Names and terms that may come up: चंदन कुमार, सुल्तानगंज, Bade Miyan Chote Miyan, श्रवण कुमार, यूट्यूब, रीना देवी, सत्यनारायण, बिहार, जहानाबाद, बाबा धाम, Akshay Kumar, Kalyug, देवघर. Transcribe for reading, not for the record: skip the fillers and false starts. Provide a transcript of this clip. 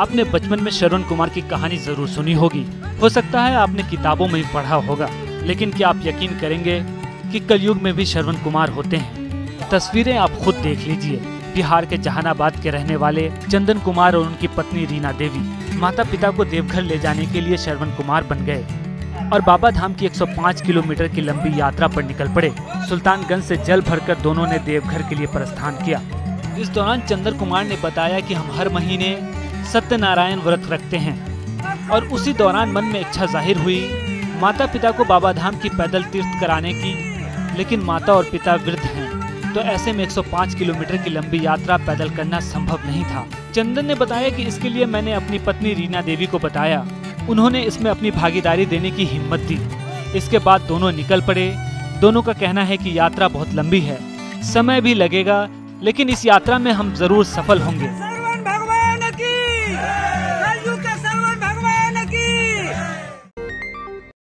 आपने बचपन में श्रवण कुमार की कहानी जरूर सुनी होगी, हो सकता है आपने किताबों में पढ़ा होगा, लेकिन क्या आप यकीन करेंगे कि कलयुग में भी श्रवण कुमार होते हैं? तस्वीरें आप खुद देख लीजिए। बिहार के जहानाबाद के रहने वाले चंदन कुमार और उनकी पत्नी रीना देवी माता पिता को देवघर ले जाने के लिए श्रवण कुमार बन गए और बाबा धाम की 105 किलोमीटर की लंबी यात्रा पर निकल पड़े। सुल्तानगंज से जल भरकर दोनों ने देवघर के लिए प्रस्थान किया। इस दौरान चंदन कुमार ने बताया कि हम हर महीने सत्यनारायण व्रत रखते हैं और उसी दौरान मन में इच्छा जाहिर हुई माता पिता को बाबा धाम की पैदल तीर्थ कराने की, लेकिन माता और पिता वृद्ध हैं तो ऐसे में 105 किलोमीटर की लंबी यात्रा पैदल करना संभव नहीं था। चंदन ने बताया कि इसके लिए मैंने अपनी पत्नी रीना देवी को बताया, उन्होंने इसमें अपनी भागीदारी देने की हिम्मत दी। इसके बाद दोनों निकल पड़े। दोनों का कहना है कि यात्रा बहुत लंबी है, समय भी लगेगा, लेकिन इस यात्रा में हम जरूर सफल होंगे।